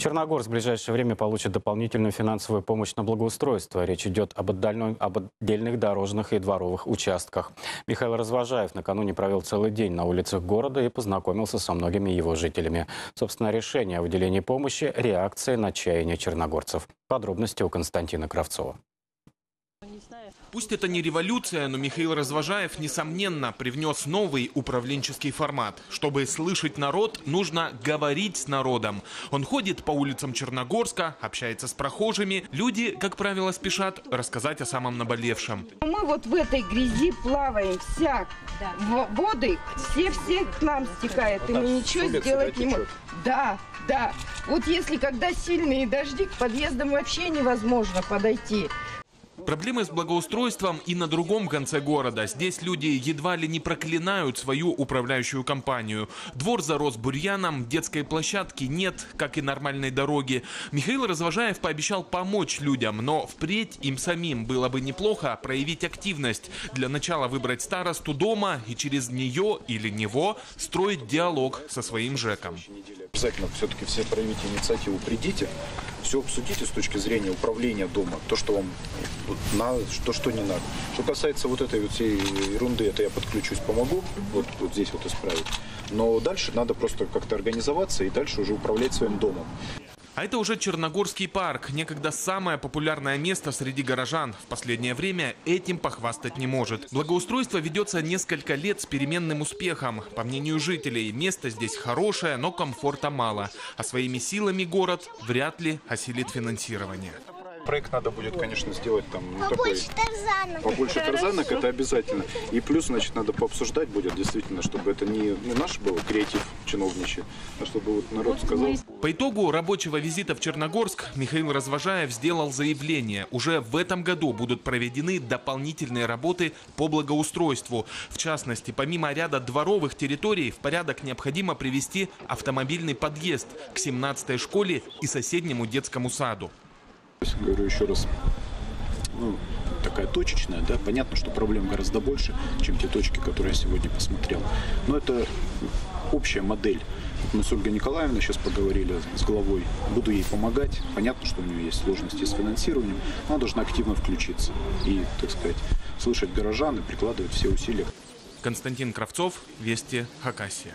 Черногорск в ближайшее время получит дополнительную финансовую помощь на благоустройство. Речь идет об отдельных дорожных и дворовых участках. Михаил Развожаев накануне провел целый день на улицах города и познакомился со многими его жителями. Собственно, решение о выделении помощи – реакция на чаяние черногорцев. Подробности у Константина Кравцова. Пусть это не революция, но Михаил Развожаев, несомненно, привнес новый управленческий формат. Чтобы слышать народ, нужно говорить с народом. Он ходит по улицам Черногорска, общается с прохожими. Люди, как правило, спешат рассказать о самом наболевшем. Мы вот в этой грязи плаваем, вся воды, все к нам стекает, и мы ничего сделать не можем. Да. Вот если когда сильные дожди, к подъездам вообще невозможно подойти. Проблемы с благоустройством и на другом конце города. Здесь люди едва ли не проклинают свою управляющую компанию. Двор зарос бурьяном, детской площадки нет, как и нормальной дороги. Михаил Развожаев пообещал помочь людям, но впредь им самим было бы неплохо проявить активность. Для начала выбрать старосту дома и через нее или него строить диалог со своим ЖЭКом. Обязательно все-таки все проявите инициативу, придите, все обсудите с точки зрения управления дома, то, что вам надо, что не надо. Что касается вот этой вот всей ерунды, это я подключусь, помогу, вот здесь вот исправить. Но дальше надо просто как-то организоваться и дальше уже управлять своим домом. А это уже Черногорский парк, некогда самое популярное место среди горожан. В последнее время этим похвастать не может. Благоустройство ведется несколько лет с переменным успехом. По мнению жителей, место здесь хорошее, но комфорта мало. А своими силами город вряд ли осилит финансирование. Проект надо будет, конечно, сделать там побольше тарзанок. Побольше тарзанок, это обязательно. И плюс, значит, надо пообсуждать будет действительно, чтобы это не наш был креатив чиновничий, а чтобы вот народ сказал. По итогу рабочего визита в Черногорск Михаил Развожаев сделал заявление. Уже в этом году будут проведены дополнительные работы по благоустройству. В частности, помимо ряда дворовых территорий, в порядок необходимо привести автомобильный подъезд к 17-й школе и соседнему детскому саду. Говорю еще раз, такая точечная, да, понятно, что проблем гораздо больше, чем те точки, которые я сегодня посмотрел. Но это общая модель. Мы с Ольгой Николаевной сейчас поговорили с главой, буду ей помогать. Понятно, что у нее есть сложности с финансированием, она должна активно включиться и, так сказать, слышать горожан и прикладывать все усилия. Константин Кравцов, Вести, Хакасия.